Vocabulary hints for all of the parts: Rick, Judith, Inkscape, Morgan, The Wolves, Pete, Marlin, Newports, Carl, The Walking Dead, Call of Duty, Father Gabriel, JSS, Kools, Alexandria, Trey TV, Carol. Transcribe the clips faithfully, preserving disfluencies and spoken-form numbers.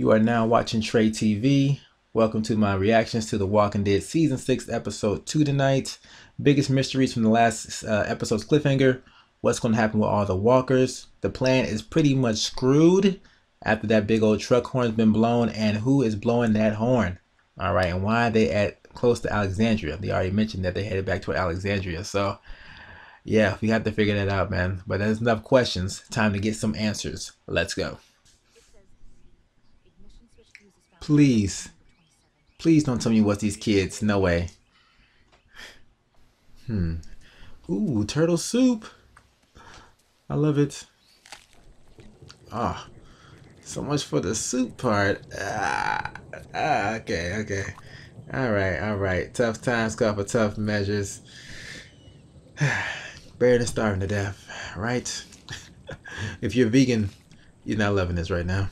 You are now watching Trey T V. Welcome to my reactions to The Walking Dead Season six, Episode two tonight. Biggest mysteries from the last uh, episode's cliffhanger. What's going to happen with all the walkers? The plan is pretty much screwed after that big old truck horn's been blown. And who is blowing that horn? All right, and why are they at close to Alexandria? They already mentioned that they headed back to Alexandria. So, yeah, we have to figure that out, man. But there's enough questions. Time to get some answers. Let's go. Please. Please don't tell me what's these kids. No way. Hmm. Ooh, turtle soup. I love it. Ah. Oh, so much for the soup part. Ah, ah okay, okay. Alright, alright. Tough times call for tough measures. Buried and starving to death, right? If you're vegan, you're not loving this right now.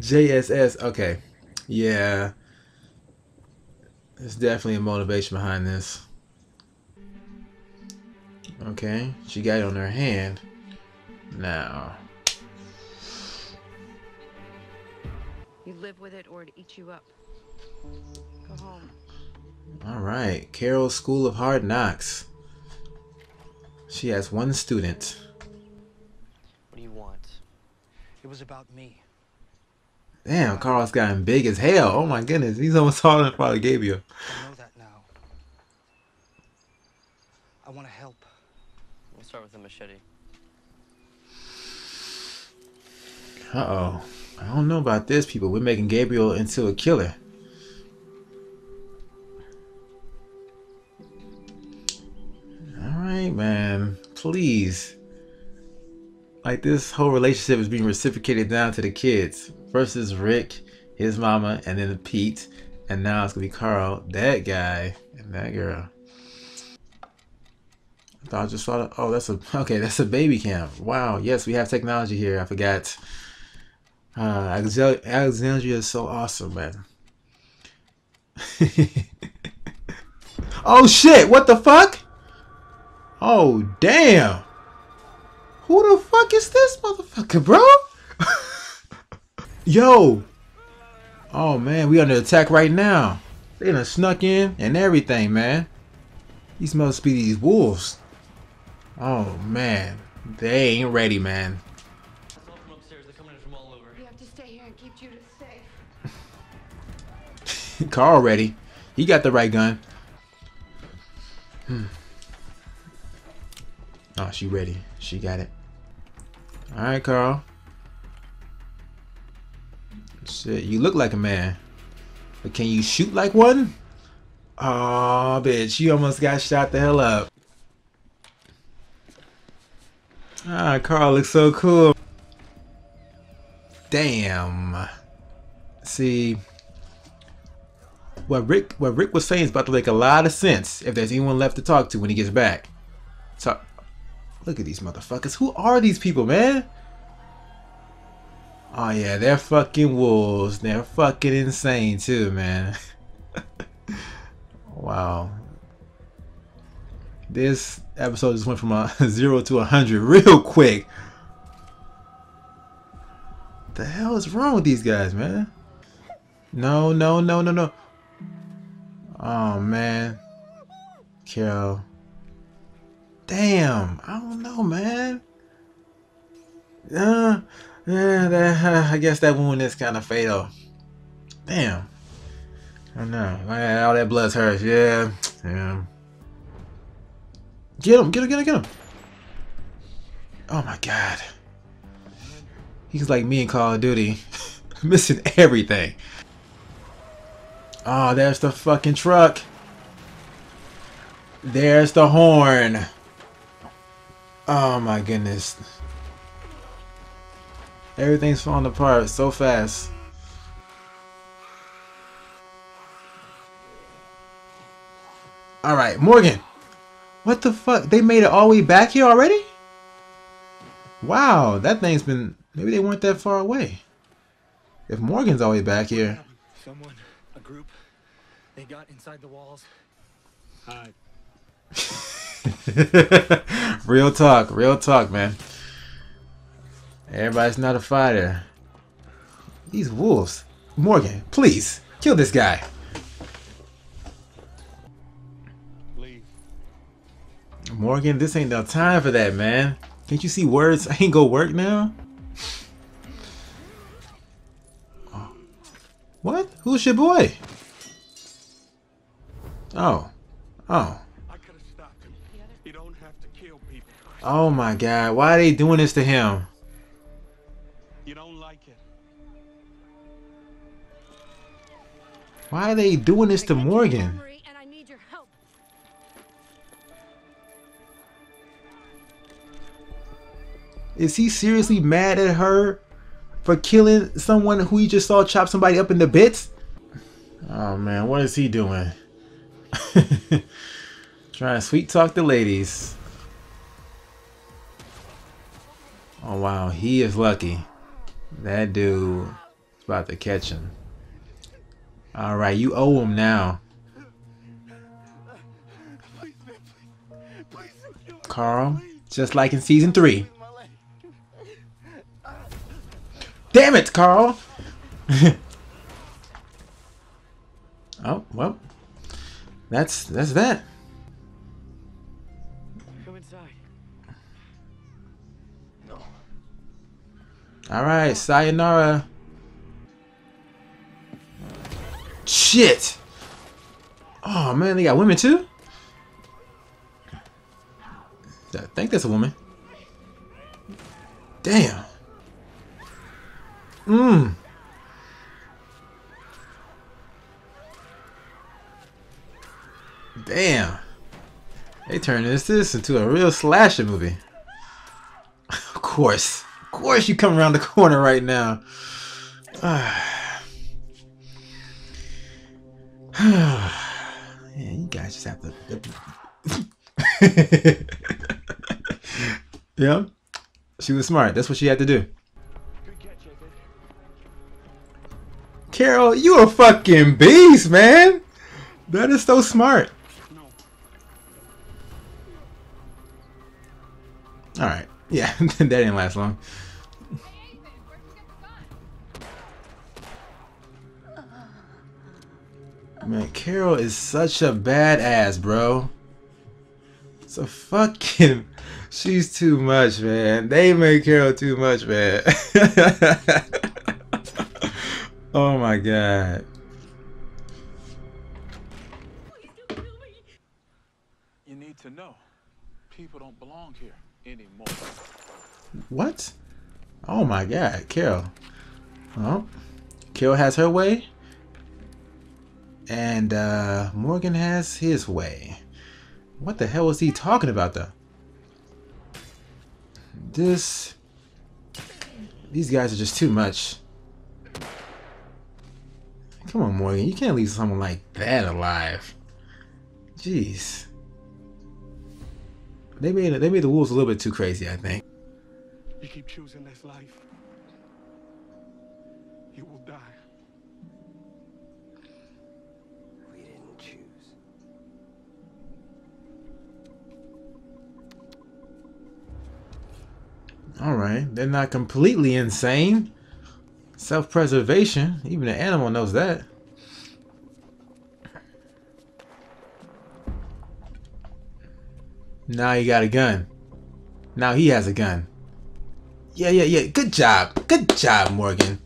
J S S, okay. Yeah. There's definitely a motivation behind this. Okay, she got it on her hand. Now. You live with it or it eats you up. Go home. Alright, Carol's School of Hard Knocks. She has one student. What do you want? It was about me. Damn, Carl's gotten big as hell. Oh my goodness, he's almost taller than Father Gabriel. I know that now. I want to help. We'll start with a machete. Uh oh. I don't know about this, people. We're making Gabriel into a killer. Man, please. Like, this whole relationship is being reciprocated down to the kids. First is Rick, his mama, and then Pete, and now it's gonna be Carl, that guy, and that girl. I thought I just saw the, oh, that's a okay. That's a baby cam. Wow. Yes, we have technology here. I forgot. Uh, Alexandria is so awesome, man. Oh shit! What the fuck? Oh damn! Who the fuck is this motherfucker, bro? Yo! Oh man, we under attack right now. They done snuck in and everything, man. These must be these wolves. Oh man, they ain't ready, man. We have to stay here and keep Judith safe. Carl ready. He got the right gun. Hmm. Oh, she ready. She got it. Alright, Carl. Shit, you look like a man. But can you shoot like one? Aw, oh, bitch. You almost got shot the hell up. Ah, Carl looks so cool. Damn. See, what Rick, what Rick was saying is about to make a lot of sense if there's anyone left to talk to when he gets back. Talk. Look at these motherfuckers. Who are these people, man? Oh, yeah, they're fucking wolves. They're fucking insane, too, man. Wow. This episode just went from a zero to a hundred real quick. What the hell is wrong with these guys, man? No, no, no, no, no. Oh, man. Carol. Damn, I don't know, man. Uh, yeah, that, uh, I guess that wound is kind of fatal. Damn. I don't know. All that blood's hers. Yeah. Yeah. Get him, get him, get him, get him. Oh my god. He's like me in Call of Duty. Missing everything. Oh, there's the fucking truck. There's the horn. Oh my goodness. Everything's falling apart so fast. Alright, Morgan. What the fuck? They made it all the way back here already? Wow, that thing's been... Maybe they weren't that far away. If Morgan's all the way back here... Someone, a group, they got inside the walls. Uh, real talk, real talk, man. Everybody's not a fighter. These wolves. Morgan, please kill this guy. Please. Morgan, this ain't the time for that, man. Can't you see words ain't gonna work now? Oh. What? Who's your boy? Oh. Oh. I could have stopped him. You don't have to kill people. Oh my God, why are they doing this to him? You don't like it. Why are they doing this to Morgan? Is he seriously mad at her for killing someone who he just saw chop somebody up into bits? Oh man, what is he doing? Trying to sweet talk the ladies. Oh wow, he is lucky. That dude is about to catch him. All right, you owe him now. Carl, just like in season three. Damn it, Carl! Oh, well. That's that's that. Come inside. No. Alright, sayonara. Shit! Oh man, they got women too? I think that's a woman. Damn. Mmm. Damn. They turned this, this into a real slasher movie. Of course. Of course you come around the corner right now. Man, you guys just have to... Yeah. She was smart. That's what she had to do. Carol, you a fucking beast, man. That is so smart. All right, yeah, that didn't last long. Man, Carol is such a badass, bro. It's a fucking, she's too much, man. They made Carol too much, man. Oh my God. You need to know, people don't belong here anymore. What? Oh my God, Carol. Oh, Carol has her way, and uh, Morgan has his way. What the hell was he talking about though? This, these guys are just too much. Come on, Morgan. You can't leave someone like that alive. Jeez. They made they made the wolves a little bit too crazy, I think. You keep choosing this life, you will die. We didn't choose. All right, they're not completely insane. Self-preservation, even an animal knows that. Now you got a gun. Now he has a gun. Yeah, yeah, yeah. Good job. Good job, Morgan.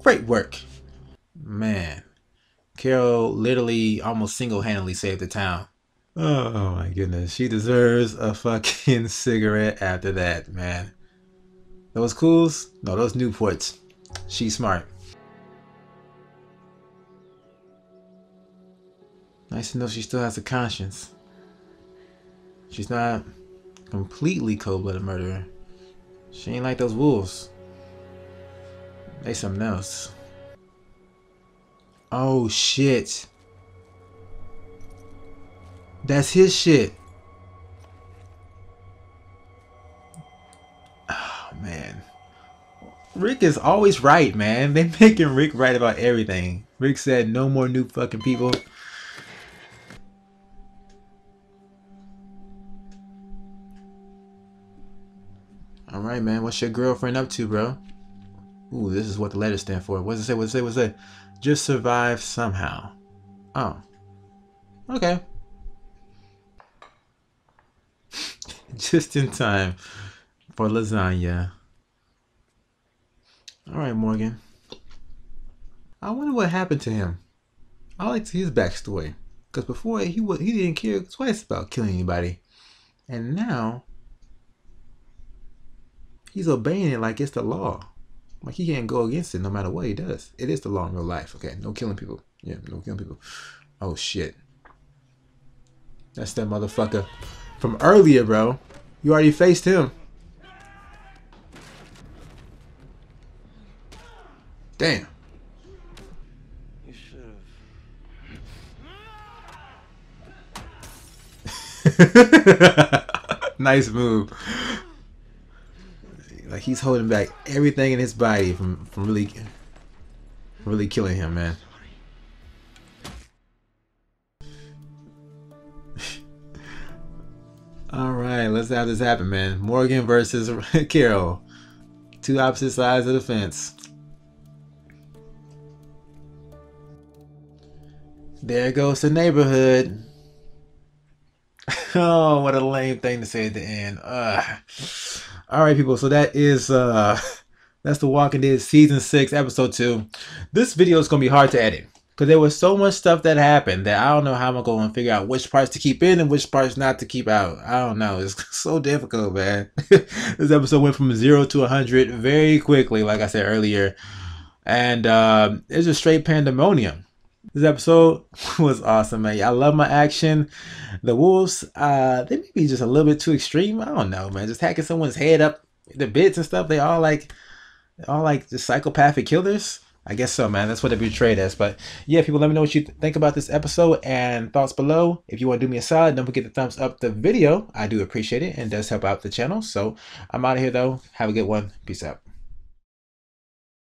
Great work. Man. Carol literally almost single-handedly saved the town. Oh, oh my goodness. She deserves a fucking cigarette after that, man. Those Kools? No, those Newports. She's smart. Nice to know she still has a conscience. She's not completely cold-blooded murderer. She ain't like those wolves. They something else. Oh shit. That's his shit. Oh man. Rick is always right, man. They making Rick right about everything. Rick said no more new fucking people. Alright man, what's your girlfriend up to, bro? Ooh, this is what the letters stand for. What does it say? What does it say? What does it say? Just survive somehow. Oh. Okay. Just in time for lasagna. Alright, Morgan. I wonder what happened to him. I like to see his backstory. Because before, he was, he didn't care twice about killing anybody. And now, he's obeying it like it's the law. Like, he can't go against it no matter what he does. It is the law in real life. Okay, no killing people. Yeah, no killing people. Oh, shit. That's that motherfucker from earlier, bro. You already faced him. Damn. You should've. Nice move. Like, he's holding back everything in his body from, from really, really killing him, man. Alright, let's have this happen, man. Morgan versus Carol. Two opposite sides of the fence. There goes the neighborhood. Oh, what a lame thing to say at the end. Ugh. Alright, people, so that is uh that's The Walking Dead season six, episode two. This video is gonna be hard to edit. Because there was so much stuff that happened that I don't know how I'm going to figure out which parts to keep in and which parts not to keep out. I don't know. It's so difficult, man. This episode went from zero to one hundred very quickly, like I said earlier. And uh, it's just straight pandemonium. This episode was awesome, man. I love my action. The Wolves, uh, they may be just a little bit too extreme. I don't know, man. Just hacking someone's head up, the bits and stuff. They all like, all like just psychopathic killers. I guess so, man. That's what they betrayed us. But yeah, people, let me know what you th think about this episode and thoughts below. If you want to do me a solid, don't forget to thumbs up the video. I do appreciate it and it does help out the channel. So I'm out of here, though. Have a good one. Peace out.